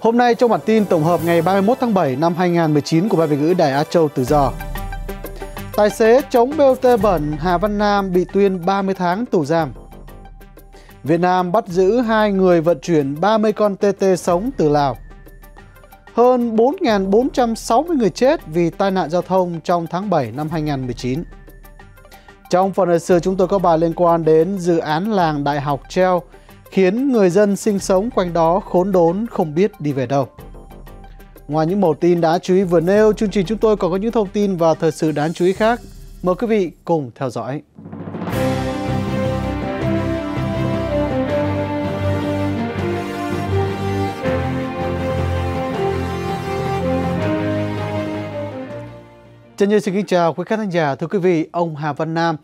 Hôm nay trong bản tin tổng hợp ngày 31 tháng 7 năm 2019 của Ban Việt ngữ Đài Á Châu từ giờ. Tài xế chống BOT bẩn Hà Văn Nam bị tuyên 30 tháng tù giam. Việt Nam bắt giữ 2 người vận chuyển 30 con TT sống từ Lào. Hơn 4.460 người chết vì tai nạn giao thông trong tháng 7 năm 2019. Trong phần thời sự chúng tôi có bài liên quan đến dự án làng đại học treo khiến người dân sinh sống quanh đó khốn đốn không biết đi về đâu. Ngoài những mẩu tin đáng chú ý vừa nêu, chương trình chúng tôi còn có những thông tin và thời sự đáng chú ý khác. Mời quý vị cùng theo dõi. Trân Như xin kính chào quý khán thính giả. Thưa quý vị, ông Hà Văn Nam,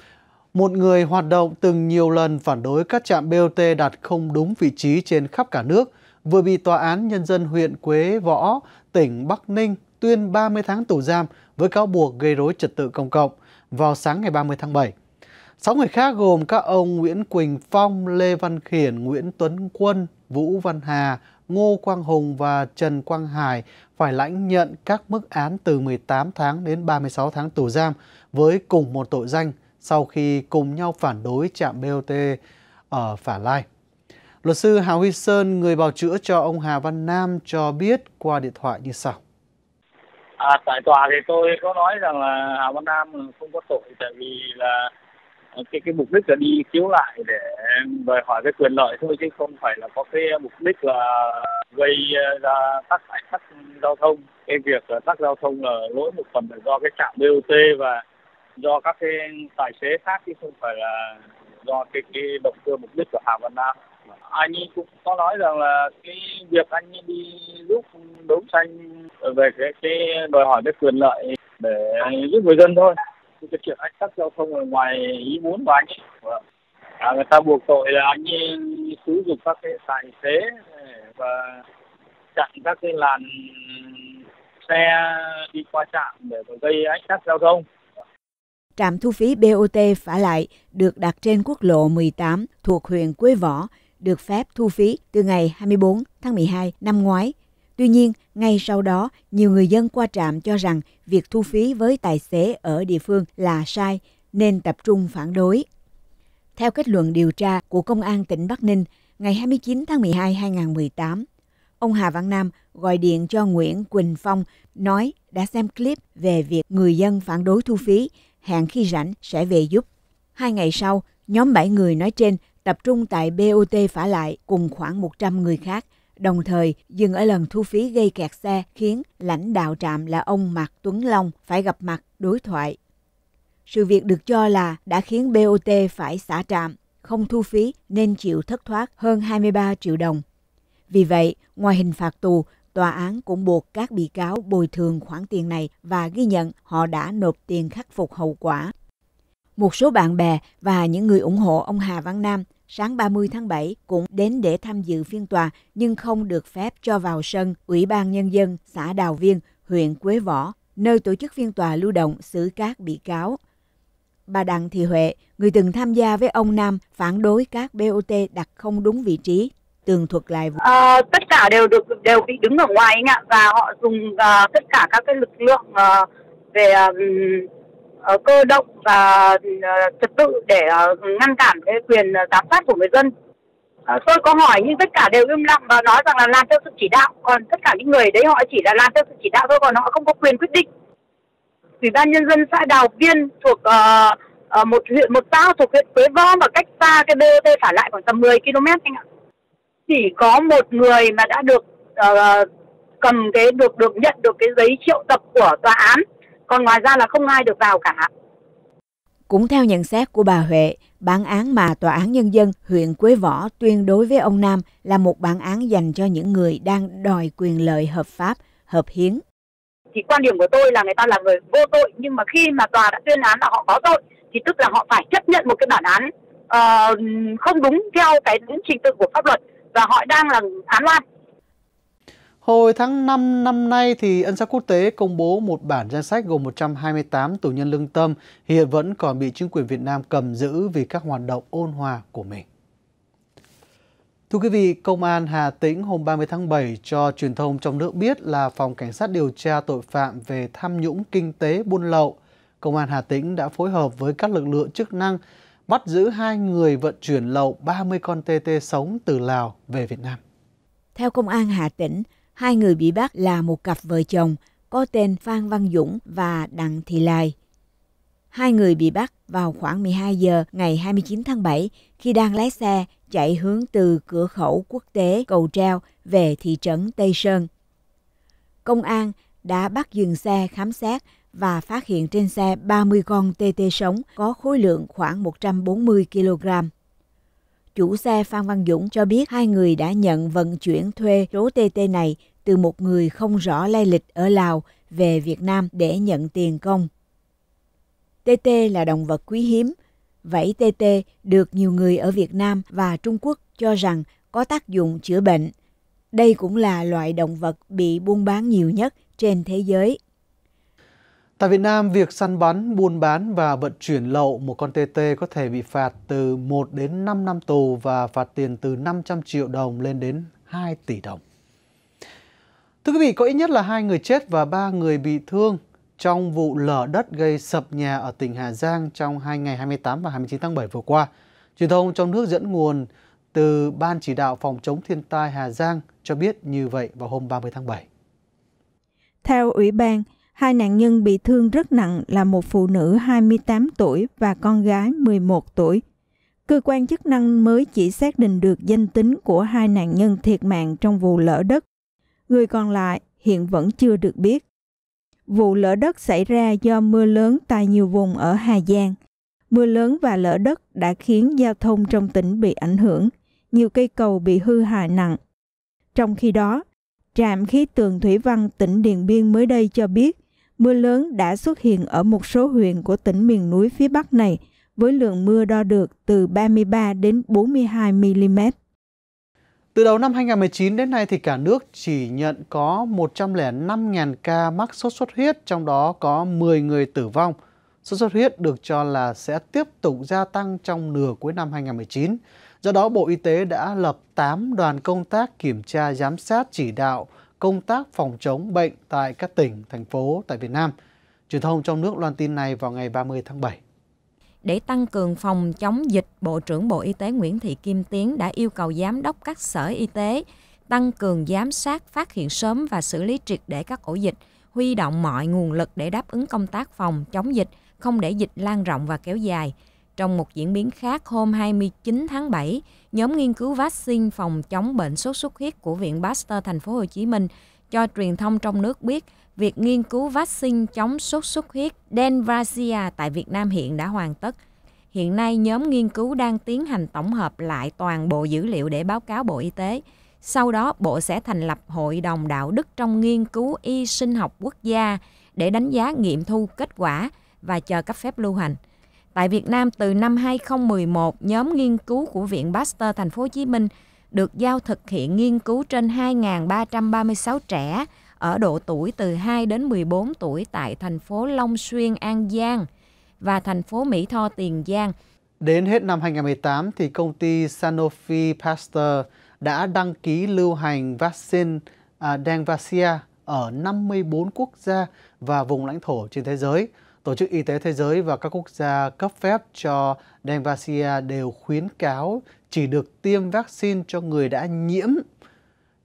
một người hoạt động từng nhiều lần phản đối các trạm BOT đặt không đúng vị trí trên khắp cả nước, vừa bị Tòa án Nhân dân huyện Quế Võ, tỉnh Bắc Ninh tuyên 30 tháng tù giam với cáo buộc gây rối trật tự công cộng vào sáng ngày 30 tháng 7. 6 người khác gồm các ông Nguyễn Quỳnh Phong, Lê Văn Khiển, Nguyễn Tuấn Quân, Vũ Văn Hà, Ngô Quang Hùng và Trần Quang Hải phải lãnh nhận các mức án từ 18 tháng đến 36 tháng tù giam với cùng một tội danh sau khi cùng nhau phản đối trạm BOT ở Phả Lai. Luật sư Hà Huy Sơn, người bào chữa cho ông Hà Văn Nam cho biết qua điện thoại như sau. Tại tòa thì tôi có nói rằng là Hà Văn Nam không có tội, tại vì là cái mục đích là đi khiếu lại để đòi hỏi cái quyền lợi thôi, chứ không phải là có cái mục đích là gây ra tắc giao thông. Cái việc tắc giao thông là lỗi một phần là do cái trạm BOT và do các cái tài xế khác, chứ không phải là do cái động cơ mục đích của Hà Văn Nam. Anh cũng có nói rằng là cái việc anh đi giúp đấu tranh về cái đòi hỏi cái quyền lợi để giúp người dân thôi. Cái chuyện ách tắc giao thông là ngoài ý muốn của anh ấy. Người ta buộc tội là anh ấy sử dụng các cái tài xế và chặn các cái làn xe đi qua trạm để gây ách tắc giao thông. Trạm thu phí BOT Phả Lại được đặt trên quốc lộ 18 thuộc huyện Quế Võ, được phép thu phí từ ngày 24 tháng 12 năm ngoái. Tuy nhiên, ngay sau đó, nhiều người dân qua trạm cho rằng việc thu phí với tài xế ở địa phương là sai, nên tập trung phản đối. Theo kết luận điều tra của Công an tỉnh Bắc Ninh, ngày 29 tháng 12 năm 2018, ông Hà Văn Nam gọi điện cho Nguyễn Quỳnh Phong, nói đã xem clip về việc người dân phản đối thu phí, hẹn khi rảnh sẽ về giúp. 2 ngày sau, nhóm 7 người nói trên tập trung tại BOT Phả Lại cùng khoảng 100 người khác, đồng thời dừng ở lần thu phí gây kẹt xe khiến lãnh đạo trạm là ông Mạc Tuấn Long phải gặp mặt đối thoại. Sự việc được cho là đã khiến BOT phải xả trạm, không thu phí nên chịu thất thoát hơn 23 triệu đồng. Vì vậy, ngoài hình phạt tù, tòa án cũng buộc các bị cáo bồi thường khoản tiền này và ghi nhận họ đã nộp tiền khắc phục hậu quả. Một số bạn bè và những người ủng hộ ông Hà Văn Nam sáng 30 tháng 7 cũng đến để tham dự phiên tòa nhưng không được phép cho vào sân Ủy ban Nhân dân xã Đào Viên, huyện Quế Võ, nơi tổ chức phiên tòa lưu động xử các bị cáo. Bà Đặng Thị Huệ, người từng tham gia với ông Nam phản đối các BOT đặt không đúng vị trí, tường thuật lại vụ. Tất cả đều bị đứng ở ngoài anh ạ, và họ dùng tất cả các cái lực lượng về cơ động và trật tự để ngăn cản cái quyền giám sát của người dân. Tôi có hỏi nhưng tất cả đều im lặng và nói rằng là làm theo sự chỉ đạo. Còn tất cả những người đấy họ chỉ là làm theo sự chỉ đạo thôi, còn họ không có quyền quyết định. Ủy ban Nhân dân xã Đào Viên thuộc một xã thuộc huyện Quế Võ và cách xa cái BOT Phả Lại khoảng tầm 10 km anh ạ. Chỉ có một người mà đã được cầm cái được nhận được cái giấy triệu tập của tòa án, còn ngoài ra là không ai được vào cả. Cũng theo nhận xét của bà Huệ, bản án mà Tòa án Nhân dân huyện Quế Võ tuyên đối với ông Nam là một bản án dành cho những người đang đòi quyền lợi hợp pháp, hợp hiến. Thì quan điểm của tôi là người ta là người vô tội, nhưng mà khi mà tòa đã tuyên án là họ có tội thì tức là họ phải chấp nhận một cái bản án không đúng theo cái đúng trình tự của pháp luật và họ đang là án oan. Hồi tháng 5 năm nay, thì Ân xá quốc tế công bố một bản danh sách gồm 128 tù nhân lương tâm hiện vẫn còn bị chính quyền Việt Nam cầm giữ vì các hoạt động ôn hòa của mình. Thưa quý vị, Công an Hà Tĩnh hôm 30 tháng 7 cho truyền thông trong nước biết là Phòng Cảnh sát điều tra tội phạm về tham nhũng kinh tế buôn lậu, Công an Hà Tĩnh đã phối hợp với các lực lượng chức năng bắt giữ 2 người vận chuyển lậu 30 con tê sống từ Lào về Việt Nam. Theo Công an Hà Tĩnh, 2 người bị bắt là một cặp vợ chồng có tên Phan Văn Dũng và Đặng Thị Lai. 2 người bị bắt vào khoảng 12 giờ ngày 29 tháng 7 khi đang lái xe chạy hướng từ cửa khẩu quốc tế Cầu Treo về thị trấn Tây Sơn. Công an đã bắt dừng xe khám xét và phát hiện trên xe 30 con tê sống có khối lượng khoảng 140 kg. Chủ xe Phan Văn Dũng cho biết 2 người đã nhận vận chuyển thuê số tê này từ một người không rõ lai lịch ở Lào về Việt Nam để nhận tiền công. TT là động vật quý hiếm. Vảy TT được nhiều người ở Việt Nam và Trung Quốc cho rằng có tác dụng chữa bệnh. Đây cũng là loại động vật bị buôn bán nhiều nhất trên thế giới. Tại Việt Nam, việc săn bắn, buôn bán và vận chuyển lậu một con TT có thể bị phạt từ 1 đến 5 năm tù và phạt tiền từ 500 triệu đồng lên đến 2 tỷ đồng. Thưa quý vị, có ít nhất là 2 người chết và 3 người bị thương trong vụ lở đất gây sập nhà ở tỉnh Hà Giang trong 2 ngày 28 và 29 tháng 7 vừa qua. Truyền thông trong nước dẫn nguồn từ Ban Chỉ đạo Phòng chống thiên tai Hà Giang cho biết như vậy vào hôm 30 tháng 7. Theo Ủy ban, 2 nạn nhân bị thương rất nặng là một phụ nữ 28 tuổi và con gái 11 tuổi. Cơ quan chức năng mới chỉ xác định được danh tính của 2 nạn nhân thiệt mạng trong vụ lở đất. Người còn lại hiện vẫn chưa được biết. Vụ lở đất xảy ra do mưa lớn tại nhiều vùng ở Hà Giang. Mưa lớn và lở đất đã khiến giao thông trong tỉnh bị ảnh hưởng, nhiều cây cầu bị hư hại nặng. Trong khi đó, Trạm khí tượng thủy văn tỉnh Điện Biên mới đây cho biết, mưa lớn đã xuất hiện ở một số huyện của tỉnh miền núi phía Bắc này với lượng mưa đo được từ 33 đến 42 mm. Từ đầu năm 2019 đến nay thì cả nước chỉ nhận có 105.000 ca mắc sốt xuất huyết, trong đó có 10 người tử vong. Sốt xuất huyết được cho là sẽ tiếp tục gia tăng trong nửa cuối năm 2019. Do đó, Bộ Y tế đã lập 8 đoàn công tác kiểm tra, giám sát, chỉ đạo công tác phòng chống bệnh tại các tỉnh, thành phố tại Việt Nam. Truyền thông trong nước loan tin này vào ngày 30 tháng 7. Để tăng cường phòng chống dịch, Bộ trưởng Bộ Y tế Nguyễn Thị Kim Tiến đã yêu cầu giám đốc các sở y tế tăng cường giám sát, phát hiện sớm và xử lý triệt để các ổ dịch, huy động mọi nguồn lực để đáp ứng công tác phòng chống dịch, không để dịch lan rộng và kéo dài. Trong một diễn biến khác, hôm 29 tháng 7, nhóm nghiên cứu vaccine phòng chống bệnh sốt xuất huyết của Viện Pasteur Thành phố Hồ Chí Minh cho truyền thông trong nước biết việc nghiên cứu vaccine chống sốt xuất huyết Dengvaxia tại Việt Nam hiện đã hoàn tất. Hiện nay, nhóm nghiên cứu đang tiến hành tổng hợp lại toàn bộ dữ liệu để báo cáo Bộ Y tế. Sau đó, Bộ sẽ thành lập Hội đồng Đạo đức trong nghiên cứu y sinh học quốc gia để đánh giá, nghiệm thu kết quả và chờ cấp phép lưu hành. Tại Việt Nam, từ năm 2011, nhóm nghiên cứu của Viện Pasteur Thành phố Hồ Chí Minh được giao thực hiện nghiên cứu trên 2.336 trẻ ở độ tuổi từ 2 đến 14 tuổi tại thành phố Long Xuyên, An Giang và thành phố Mỹ Tho, Tiền Giang. Đến hết năm 2018, thì công ty Sanofi Pasteur đã đăng ký lưu hành vaccine Dengvaxia ở 54 quốc gia và vùng lãnh thổ trên thế giới. Tổ chức Y tế Thế giới và các quốc gia cấp phép cho Dengvaxia đều khuyến cáo chỉ được tiêm vaccine cho người đã nhiễm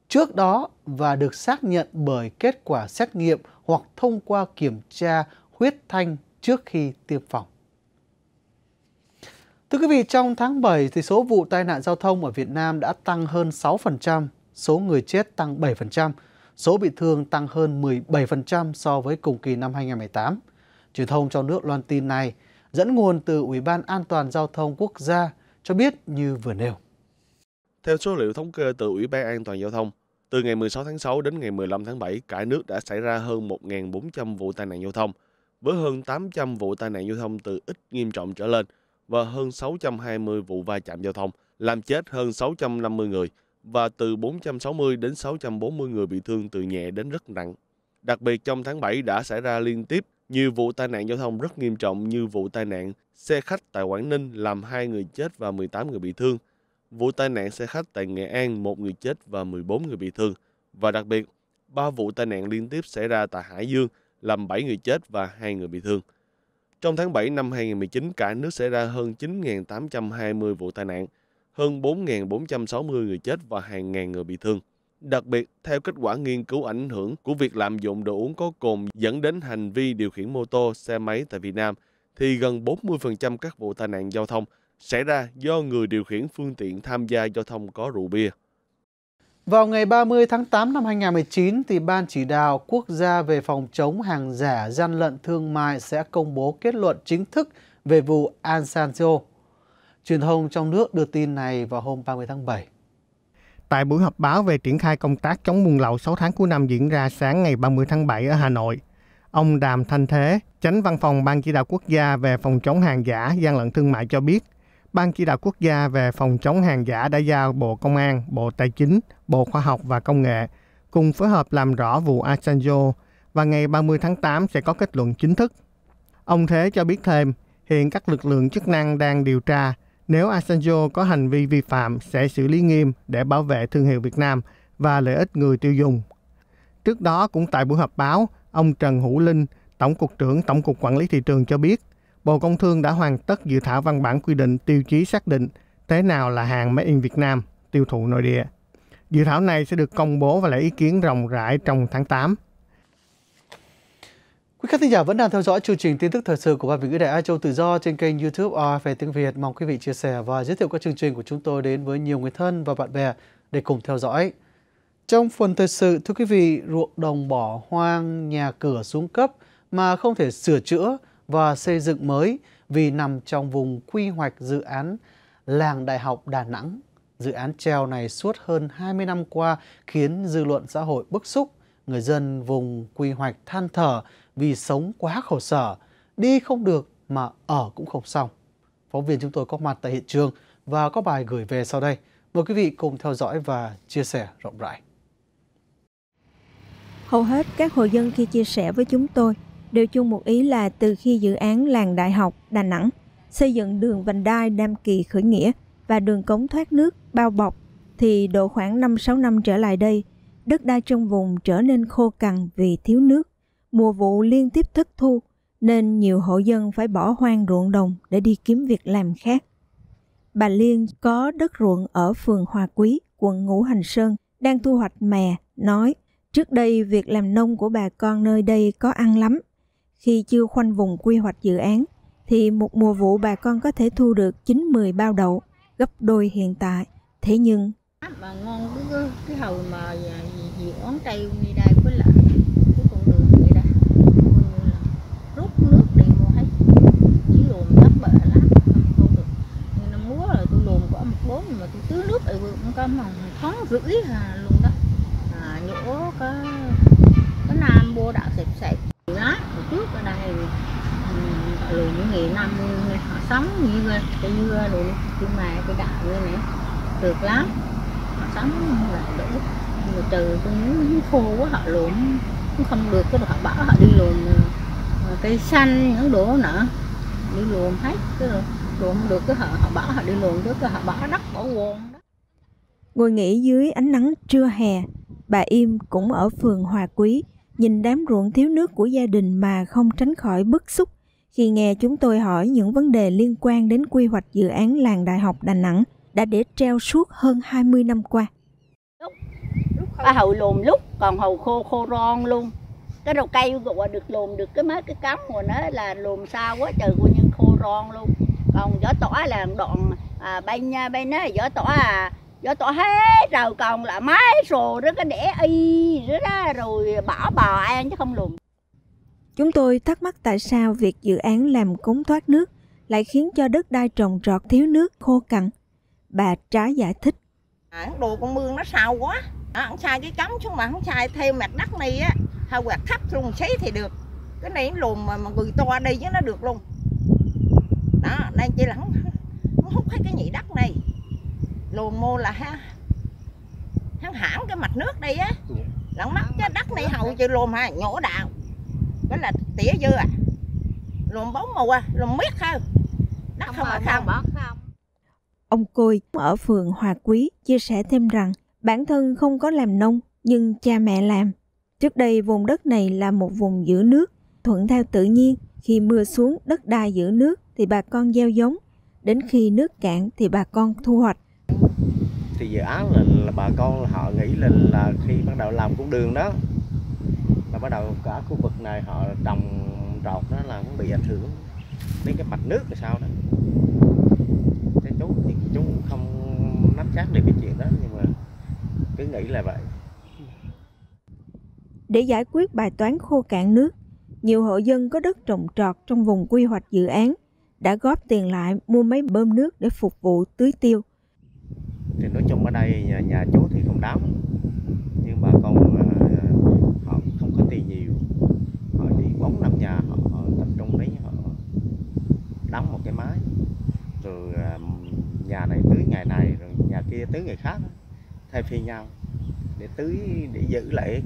trước đó và được xác nhận bởi kết quả xét nghiệm hoặc thông qua kiểm tra huyết thanh trước khi tiêm phòng. Thưa quý vị, trong tháng 7 thì số vụ tai nạn giao thông ở Việt Nam đã tăng hơn 6%, số người chết tăng 7%, số bị thương tăng hơn 17% so với cùng kỳ năm 2018. Truyền thông trong nước loan tin này dẫn nguồn từ Ủy ban An toàn Giao thông Quốc gia cho biết như vừa nêu. Theo số liệu thống kê từ Ủy ban An toàn Giao thông, từ ngày 16 tháng 6 đến ngày 15 tháng 7, cả nước đã xảy ra hơn 1.400 vụ tai nạn giao thông, với hơn 800 vụ tai nạn giao thông từ ít nghiêm trọng trở lên và hơn 620 vụ va chạm giao thông, làm chết hơn 650 người và từ 460 đến 640 người bị thương từ nhẹ đến rất nặng. Đặc biệt trong tháng 7 đã xảy ra liên tiếp nhiều vụ tai nạn giao thông rất nghiêm trọng như vụ tai nạn xe khách tại Quảng Ninh làm 2 người chết và 18 người bị thương, vụ tai nạn xe khách tại Nghệ An, 1 người chết và 14 người bị thương. Và đặc biệt, 3 vụ tai nạn liên tiếp xảy ra tại Hải Dương, làm 7 người chết và 2 người bị thương. Trong tháng 7 năm 2019, cả nước xảy ra hơn 9.820 vụ tai nạn, hơn 4.460 người chết và hàng ngàn người bị thương. Đặc biệt, theo kết quả nghiên cứu ảnh hưởng của việc lạm dụng đồ uống có cồn dẫn đến hành vi điều khiển mô tô, xe máy tại Việt Nam, thì gần 40% các vụ tai nạn giao thông xảy ra do người điều khiển phương tiện tham gia giao thông có rượu bia. Vào ngày 30 tháng 8 năm 2019, thì Ban Chỉ đạo Quốc gia về phòng chống hàng giả, gian lận thương mại sẽ công bố kết luận chính thức về vụ Asanzo. Truyền thông trong nước đưa tin này vào hôm 30 tháng 7. Tại buổi họp báo về triển khai công tác chống buôn lậu 6 tháng cuối năm diễn ra sáng ngày 30 tháng 7 ở Hà Nội, ông Đàm Thanh Thế, Chánh Văn phòng Ban Chỉ đạo Quốc gia về phòng chống hàng giả, gian lận thương mại cho biết, Ban Chỉ đạo Quốc gia về phòng chống hàng giả đã giao Bộ Công an, Bộ Tài chính, Bộ Khoa học và Công nghệ cùng phối hợp làm rõ vụ Asanzo và ngày 30 tháng 8 sẽ có kết luận chính thức. Ông Thế cho biết thêm, hiện các lực lượng chức năng đang điều tra, nếu Asanzo có hành vi vi phạm sẽ xử lý nghiêm để bảo vệ thương hiệu Việt Nam và lợi ích người tiêu dùng. Trước đó cũng tại buổi họp báo, ông Trần Hữu Linh, Tổng cục trưởng Tổng cục Quản lý Thị trường cho biết, Bộ Công Thương đã hoàn tất dự thảo văn bản quy định tiêu chí xác định thế nào là hàng Made in Việt Nam, tiêu thụ nội địa. Dự thảo này sẽ được công bố và lấy ý kiến rộng rãi trong tháng 8. Quý khán thính giả vẫn đang theo dõi chương trình tin tức thời sự của Ban Việt ngữ Đài Á Châu Tự Do trên kênh YouTube RFA Tiếng Việt. Mong quý vị chia sẻ và giới thiệu các chương trình của chúng tôi đến với nhiều người thân và bạn bè để cùng theo dõi. Trong phần thời sự, thưa quý vị, ruộng đồng bỏ hoang, nhà cửa xuống cấp mà không thể sửa chữa và xây dựng mới vì nằm trong vùng quy hoạch dự án Làng Đại học Đà Nẵng. Dự án treo này suốt hơn 20 năm qua khiến dư luận xã hội bức xúc. Người dân vùng quy hoạch than thở vì sống quá khổ sở, đi không được mà ở cũng không xong. Phóng viên chúng tôi có mặt tại hiện trường và có bài gửi về sau đây. Mời quý vị cùng theo dõi và chia sẻ rộng rãi. Hầu hết các hộ dân khi chia sẻ với chúng tôi đều chung một ý là từ khi dự án Làng Đại học Đà Nẵng xây dựng đường vành đai Nam Kỳ khởi nghĩa và đường cống thoát nước bao bọc thì độ khoảng 5-6 năm trở lại đây, đất đai trong vùng trở nên khô cằn vì thiếu nước, mùa vụ liên tiếp thất thu nên nhiều hộ dân phải bỏ hoang ruộng đồng để đi kiếm việc làm khác. Bà Liên có đất ruộng ở phường Hòa Quý, quận Ngũ Hành Sơn đang thu hoạch mè, nói trước đây việc làm nông của bà con nơi đây có ăn lắm. Khi chưa khoanh vùng quy hoạch dự án thì một mùa vụ bà con có thể thu được 9-10 bao đậu, gấp đôi hiện tại. Thế nhưng mà ngon cái hồi mà dự án treo đi đây với lại cái con đường vậy đó, rút nước đi mua hết, chỉ luồn tấp bệ lắm, không được. Nên năm múa là tôi luồn có 1 4 mà tôi tưới nước ở cũng có mà tháng rưỡi hà luôn đó, nhổ có nam bua đạo sạch sạch. Đó, trước ở đây lùi những người 50 người họ sống như người cái dưa lùi nhưng mà cái đạo như này được lắm, họ sống lại đủ người trừ tôi muốn khô quá họ lùm cũng không được, cái họ bảo họ đi lùm cây xanh những đồ nữa đi lùm hết cái lùm không được cái họ bảo họ đi lùm chứ họ bỏ đất bỏ quần. Ngồi nghỉ dưới ánh nắng trưa hè, bà Im cũng ở phường Hòa Quý nhìn đám ruộng thiếu nước của gia đình mà không tránh khỏi bức xúc khi nghe chúng tôi hỏi những vấn đề liên quan đến quy hoạch dự án Làng Đại học Đà Nẵng đã để treo suốt hơn 20 năm qua. Ba hầu lùm lúc còn hầu khô ron luôn. Cái đầu cây gọi được lùm được cái mấy cái cắm của nó là lùm sao quá trời của những khô ron luôn. Còn gió tỏa là đoạn bên nó gió tỏa hết rồi còn là máy rồi đó cái đẻ y nữa đó rồi bỏ bò ăn chứ không lùm. Chúng tôi thắc mắc tại sao việc dự án làm cống thoát nước lại khiến cho đất đai trồng trọt thiếu nước khô cằn. Bà Trái giải thích. Đồ con mương nó sao quá. Không xài cái cắm chứ mà không xài theo mặt đất này á. Hay quạt thấp luôn xí thì được. Cái này lùm mà người to đi chứ nó được luôn. Đó, đây chỉ là không hút hết cái nhị đất này. Lùm mô là hắn hãng cái mặt nước đây á. Lẫn mắt cái đất này hầu chịu lùm ha, nhổ đạo. Đó là tỉa dưa à. Lùm bóng màu à, lùm miết không. Đất không mà không. Ông Côi ở phường Hòa Quý chia sẻ thêm rằng bản thân không có làm nông nhưng cha mẹ làm. Trước đây vùng đất này là một vùng giữ nước, thuận theo tự nhiên. Khi mưa xuống đất đai giữ nước thì bà con gieo giống, đến khi nước cạn thì bà con thu hoạch. Thì dự án là bà con họ nghĩ là khi bắt đầu làm con đường đó, là bắt đầu cả khu vực này họ trồng trọt đó là cũng bị ảnh hưởng đến cái mạch nước là sao đó. Thế chú thì chú cũng không nắm chắc được cái chuyện đó, nhưng mà cứ nghĩ là vậy. Để giải quyết bài toán khô cạn nước, nhiều hộ dân có đất trồng trọt trong vùng quy hoạch dự án đã góp tiền lại mua máy bơm nước để phục vụ tưới tiêu. Thì nói chung ở đây nhà chú thì không đáo, nhưng bà con họ không có tiền nhiều, họ chỉ 4-5 nhà họ tập trung đấy, họ đóng một cái máy, rồi nhà này tưới ngày này, rồi nhà kia tưới ngày khác, thay phiên nhau để tưới để giữ lại cái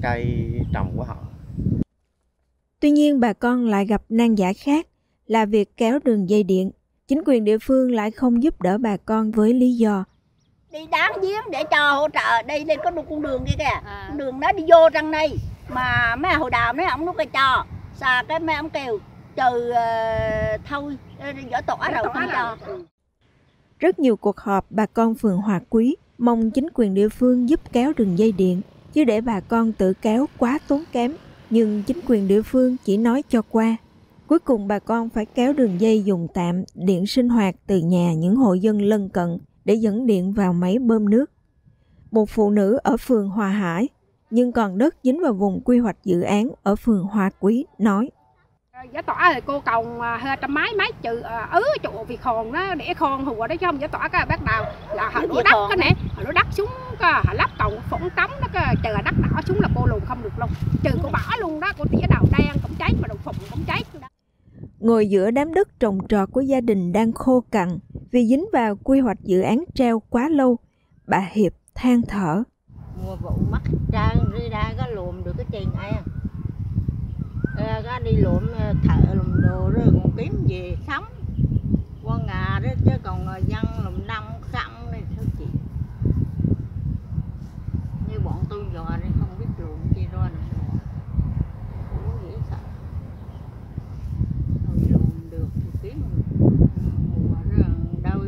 cây trồng của họ. Tuy nhiên bà con lại gặp nan giải khác là việc kéo đường dây điện. Chính quyền địa phương lại không giúp đỡ bà con với lý do đi đáng giếng để cho hỗ trợ. Đây lên có con đường kia kìa, con đường đó đi vô trong này mà mấy hồi đào mấy ông lúc cái cho xà cái mấy ông kêu trừ thôi giỏ tỏa rồi không cho. Rất nhiều cuộc họp bà con phường Hòa Quý mong chính quyền địa phương giúp kéo đường dây điện, chứ để bà con tự kéo quá tốn kém. Nhưng chính quyền địa phương chỉ nói cho qua. Cuối cùng bà con phải kéo đường dây dùng tạm điện sinh hoạt từ nhà những hộ dân lân cận để dẫn điện vào máy bơm nước. Một phụ nữ ở phường Hòa Hải nhưng còn đất dính vào vùng quy hoạch dự án ở phường Hòa Quý nói: "Giả tỏa thì cô còng hơi trăm máy trừ chỗ vì khòn đó để khòn hùa đó chứ không giả tỏa cái bác đào là họ đổ đất cái này, họ đổ đất xuống họ lắp còng phỏng cắm đó cái trừ đất đỏ xuống là cô lùn không được luôn, trừ cô bỏ luôn đó, cô tía đầu đen cũng cháy mà đầu phụng cũng cháy." Ngồi giữa đám đất trồng trọt của gia đình đang khô cằn vì dính vào quy hoạch dự án treo quá lâu, bà Hiệp than thở: "Mùa vụ mắc trang đi ra có lùm được cái tiền này. Ra đi lụm thợ lụm đồ rồi còn kiếm gì sống qua ngà đó, chứ còn dân lụm năm xăm này thôi chị, như bọn tôi giờ này không biết lụm gì rồi cũng nghĩ sợ thôi lụm được thì kiếm mua rồi đâu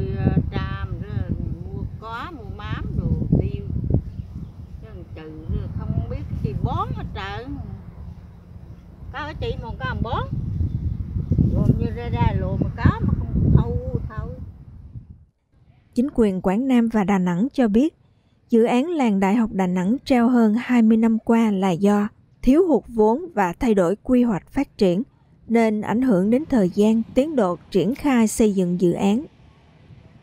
tram rồi mua có mua mám đồ tiêu chứ trừ rồi không biết gì bón hết trơn. Cá chị một cá bón, như ra ra lùm cá mà không thâu." Chính quyền Quảng Nam và Đà Nẵng cho biết, dự án làng Đại học Đà Nẵng treo hơn 20 năm qua là do thiếu hụt vốn và thay đổi quy hoạch phát triển, nên ảnh hưởng đến thời gian, tiến độ triển khai xây dựng dự án.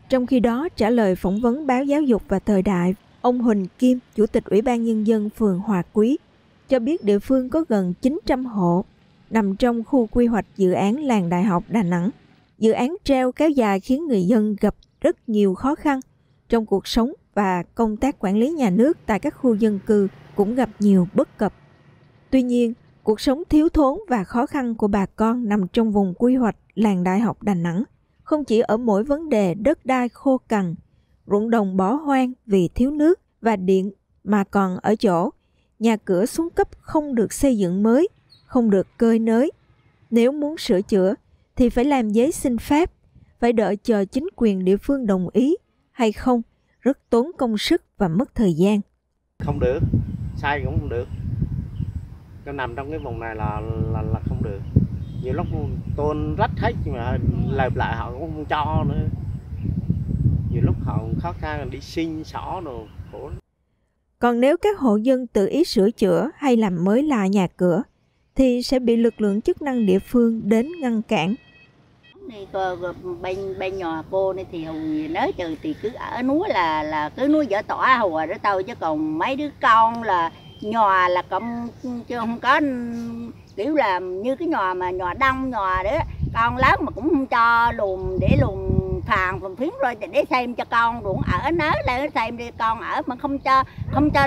Trong khi đó, trả lời phỏng vấn báo Giáo dục và Thời đại, ông Huỳnh Kim, Chủ tịch Ủy ban Nhân dân phường Hòa Quý, cho biết địa phương có gần 900 hộ nằm trong khu quy hoạch dự án làng Đại học Đà Nẵng. Dự án treo kéo dài khiến người dân gặp rất nhiều khó khăn trong cuộc sống và công tác quản lý nhà nước tại các khu dân cư cũng gặp nhiều bất cập. Tuy nhiên, cuộc sống thiếu thốn và khó khăn của bà con nằm trong vùng quy hoạch làng Đại học Đà Nẵng không chỉ ở mỗi vấn đề đất đai khô cằn, ruộng đồng bỏ hoang vì thiếu nước và điện, mà còn ở chỗ nhà cửa xuống cấp không được xây dựng mới, không được cơi nới. Nếu muốn sửa chữa thì phải làm giấy xin phép, phải đợi chờ chính quyền địa phương đồng ý hay không, rất tốn công sức và mất thời gian. Không được, sai cũng không được. Nó nằm trong cái vùng này là không được. Nhiều lúc tôn rách hết mà lợp lại họ cũng không cho nữa. Nhiều lúc họ khó khăn đi xin xỏ đồ khổ. Còn nếu các hộ dân tự ý sửa chữa hay làm mới lại nhà cửa thì sẽ bị lực lượng chức năng địa phương đến ngăn cản. Bên nhà cô này thì hùng nói trừ thì cứ ở núi là cứ núi dở tỏa hùa đó tao, chứ còn mấy đứa con là nhà là không, chứ không có kiểu là như cái nhà mà nhà đông nhà đó, con lớn mà cũng không cho lùm để lùm phàn phòng phiến rồi để xem cho con ruộng ở nới lại xem đi, con ở mà không cho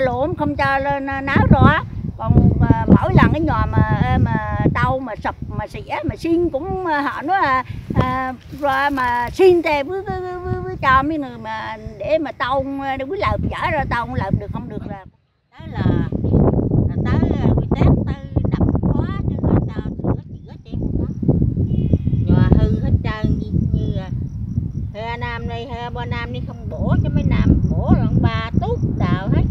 lụm không cho náo rồi. Còn mỗi lần cái nhà mà tàu mà sập mà xỉa mà xin cũng họ nói rồi mà xin thêm với cho mấy người mà để mà tông quý lợp dở ra tông lợp được không được là đó là Hà Nam đây, Hà Văn Nam đi không bổ cho mấy Nam, bổ là ông ba tút đào hết.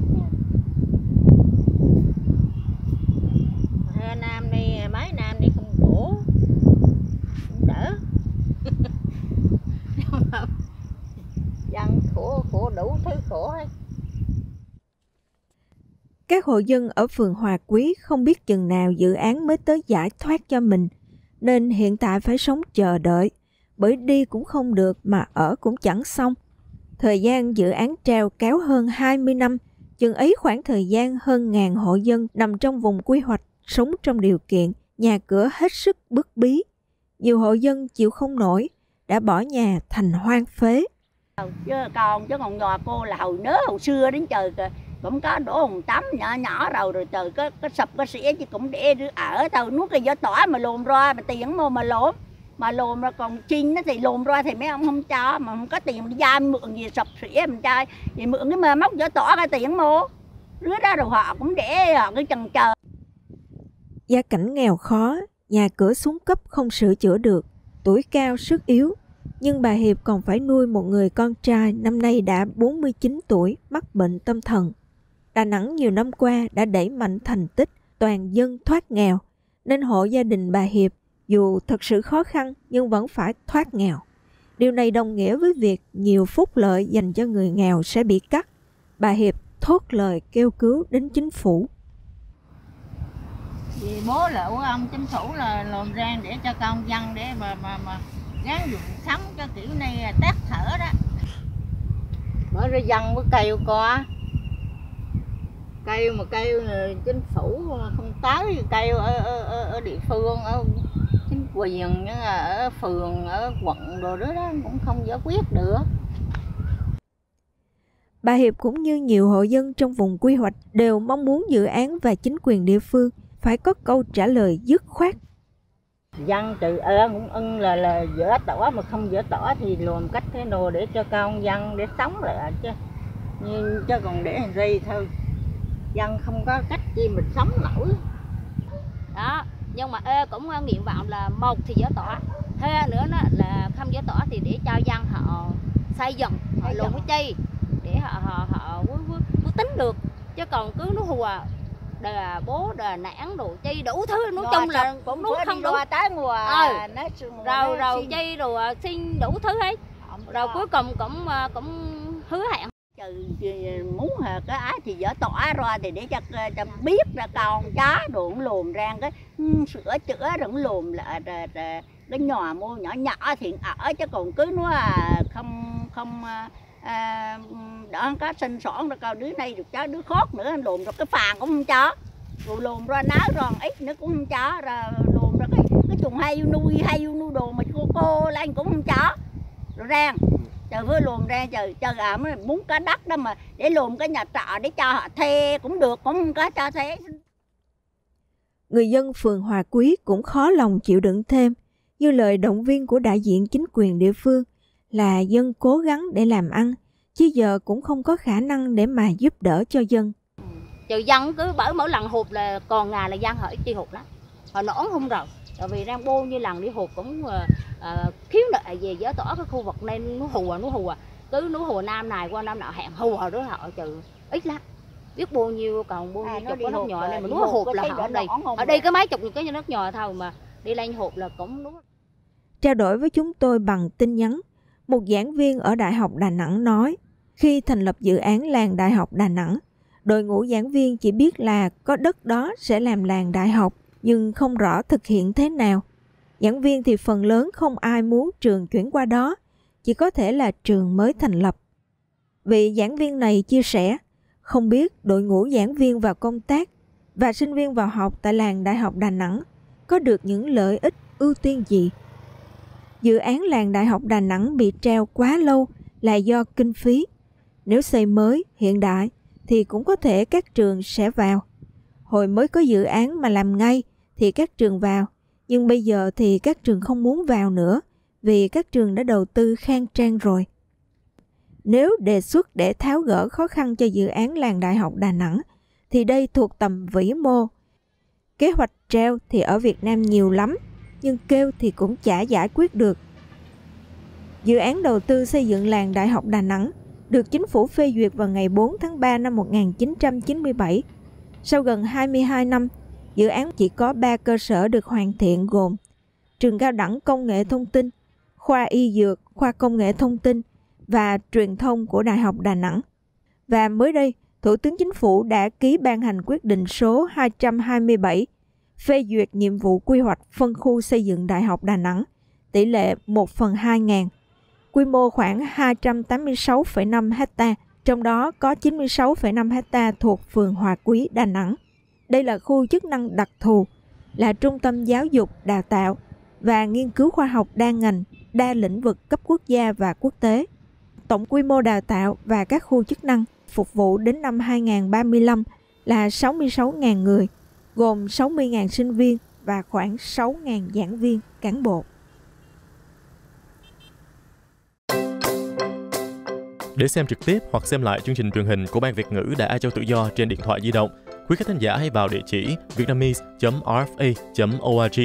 Hà Nam đây, mấy Nam đi không bổ, cũng đỡ. Dân khổ đủ thứ khổ hết. Các hộ dân ở phường Hòa Quý không biết chừng nào dự án mới tới giải thoát cho mình, nên hiện tại phải sống chờ đợi. Bởi đi cũng không được mà ở cũng chẳng xong. Thời gian dự án treo kéo hơn 20 năm, chừng ấy khoảng thời gian hơn ngàn hộ dân nằm trong vùng quy hoạch, sống trong điều kiện nhà cửa hết sức bức bí. Nhiều hộ dân chịu không nổi, đã bỏ nhà thành hoang phế. Chứ còn nhà cô là hồi nớ hồi xưa đến trời kìa, cũng có đổ hồng tắm nhỏ nhỏ rồi trời có sập có xỉa chứ cũng để ở tao nuốt cái gió tỏa mà lùm ra mà tiền mua mà lộn. Mà lồn ra còn chinh nó thì lồn ra thì mấy ông không cho, mà không có tiền giam mượn gì sập sỉa mình chơi. Thì mượn cái mơ móc giỏ tỏ cái tiền mua, rứa ra rồi họ cũng để họ cứ chần chờ. Gia cảnh nghèo khó, nhà cửa xuống cấp không sửa chữa được, tuổi cao sức yếu. Nhưng bà Hiệp còn phải nuôi một người con trai năm nay đã 49 tuổi mắc bệnh tâm thần. Đà Nẵng nhiều năm qua đã đẩy mạnh thành tích toàn dân thoát nghèo, nên hộ gia đình bà Hiệp dù thật sự khó khăn nhưng vẫn phải thoát nghèo. Điều này đồng nghĩa với việc nhiều phúc lợi dành cho người nghèo sẽ bị cắt. Bà Hiệp thốt lời kêu cứu đến chính phủ. Vì bố là ông chính phủ là làm rang để cho con dân để mà gán dụng sống cho kiểu này tát thở đó. Mở ra dân có kêu coi. Kêu mà kêu chính phủ không tới thì kêu ở địa phương ở chính quyền ở phường ở quận đồ đó, đó cũng không giải quyết được. Bà Hiệp cũng như nhiều hộ dân trong vùng quy hoạch đều mong muốn dự án và chính quyền địa phương phải có câu trả lời dứt khoát. Dân trừ cũng ưng là dỡ tỏ mà không dỡ tỏ thì làm cách thế nào để cho con dân để sống lại chứ. Nhưng chứ còn để hành ri thôi. Dân không có cách gì mình sống nổi. Đó. Nhưng mà cũng nguyện vọng là một thì giở tỏa, hai nữa là không giở tỏa thì để cho dân họ xây dựng, họ lùn cái chi để họ có tính được. Chứ còn cứ nó hùa đà bố đà nản đồ chi đủ thứ, nói chung là cũng đúng không đúng tới mùa rồi chi rồi xin đủ thứ hết. Rồi cuối cùng cũng hứa hẹn muốn cái á thì dở tỏa ra thì để cho biết ra con cá đồ cũng lùm rang cái sửa chữa rồi cũng lùm lại cái nhỏ mua nhỏ nhỏ thì ở chứ còn cứ nó không đỡ có sinh sản ra cao đứa này được cháu đứa khóc nữa lùm rồi cái phàn cũng không cho rồi lùm ra náo rồi ít nữa cũng không cho rồi lùm ra cái chuồng hay nuôi đồ mà cô là anh cũng không cho rồi rang. Trời vừa luồn ra trời muốn có đất đó mà để luồn cái nhà trọ để cho họ thuê cũng được, cũng không có cho thuê. Người dân phường Hòa Quý cũng khó lòng chịu đựng thêm. Như lời động viên của đại diện chính quyền địa phương là dân cố gắng để làm ăn, chứ giờ cũng không có khả năng để mà giúp đỡ cho dân. Trời dân cứ bởi mỗi lần hụt là còn ngày là dân họ chi hụt lắm, họ nổn không rồi. Tại vì đang bô như lần đi hụt cũng khiếu nợ về giở tỏa cái khu vực này nó hùa cứ nó hùa nam này qua nam nọ hẹn hùa đó họ trừ ít lắm biết bao nhiêu còn bao nhiêu chục cái nước nhỏ này mà nó hụp là họ đây ở đây có mấy chục cái nước nhỏ thôi mà đi lên hụp là cũng đúng. Trao đổi với chúng tôi bằng tin nhắn, một giảng viên ở Đại học Đà Nẵng nói khi thành lập dự án làng Đại học Đà Nẵng, đội ngũ giảng viên chỉ biết là có đất đó sẽ làm làng đại học nhưng không rõ thực hiện thế nào. Giảng viên thì phần lớn không ai muốn trường chuyển qua đó, chỉ có thể là trường mới thành lập. Vị giảng viên này chia sẻ, không biết đội ngũ giảng viên vào công tác và sinh viên vào học tại làng Đại học Đà Nẵng có được những lợi ích ưu tiên gì. Dự án làng Đại học Đà Nẵng bị treo quá lâu là do kinh phí. Nếu xây mới, hiện đại thì cũng có thể các trường sẽ vào. Hồi mới có dự án mà làm ngay thì các trường vào. Nhưng bây giờ thì các trường không muốn vào nữa vì các trường đã đầu tư khang trang rồi. Nếu đề xuất để tháo gỡ khó khăn cho dự án làng Đại học Đà Nẵng, thì đây thuộc tầm vĩ mô. Kế hoạch treo thì ở Việt Nam nhiều lắm, nhưng kêu thì cũng chả giải quyết được. Dự án đầu tư xây dựng làng Đại học Đà Nẵng được chính phủ phê duyệt vào ngày 4 tháng 3 năm 1997. Sau gần 22 năm, dự án chỉ có 3 cơ sở được hoàn thiện gồm Trường Cao đẳng Công nghệ Thông tin, Khoa Y Dược, Khoa Công nghệ Thông tin và Truyền thông của Đại học Đà Nẵng. Và mới đây, Thủ tướng Chính phủ đã ký ban hành quyết định số 227 phê duyệt nhiệm vụ quy hoạch phân khu xây dựng Đại học Đà Nẵng, tỷ lệ 1/2000, quy mô khoảng 286,5 ha, trong đó có 96,5 ha thuộc phường Hòa Quý, Đà Nẵng. Đây là khu chức năng đặc thù, là trung tâm giáo dục, đào tạo và nghiên cứu khoa học đa ngành, đa lĩnh vực cấp quốc gia và quốc tế. Tổng quy mô đào tạo và các khu chức năng phục vụ đến năm 2035 là 66.000 người, gồm 60.000 sinh viên và khoảng 6.000 giảng viên, cán bộ. Để xem trực tiếp hoặc xem lại chương trình truyền hình của Ban Việt ngữ Đài Á Châu Tự Do trên điện thoại di động, quý khán thính giả hãy vào địa chỉ vietnamese.rfa.org.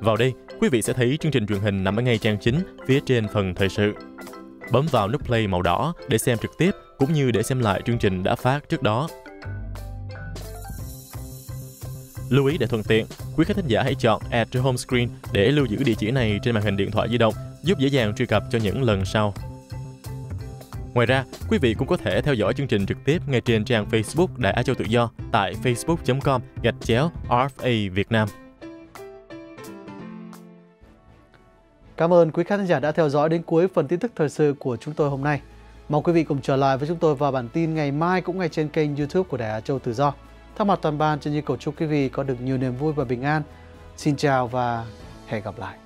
Vào đây, quý vị sẽ thấy chương trình truyền hình nằm ở ngay trang chính phía trên phần thời sự. Bấm vào nút play màu đỏ để xem trực tiếp cũng như để xem lại chương trình đã phát trước đó. Lưu ý để thuận tiện, quý khán thính giả hãy chọn Add to Home Screen để lưu giữ địa chỉ này trên màn hình điện thoại di động, giúp dễ dàng truy cập cho những lần sau. Ngoài ra, quý vị cũng có thể theo dõi chương trình trực tiếp ngay trên trang Facebook Đài Á Châu Tự Do tại facebook.com/RFA Việt Nam. Cảm ơn quý khán giả đã theo dõi đến cuối phần tin tức thời sự của chúng tôi hôm nay. Mong quý vị cùng trở lại với chúng tôi vào bản tin ngày mai cũng ngay trên kênh YouTube của Đài Á Châu Tự Do. Thay mặt toàn ban, Trân Nhi cầu chúc quý vị có được nhiều niềm vui và bình an. Xin chào và hẹn gặp lại.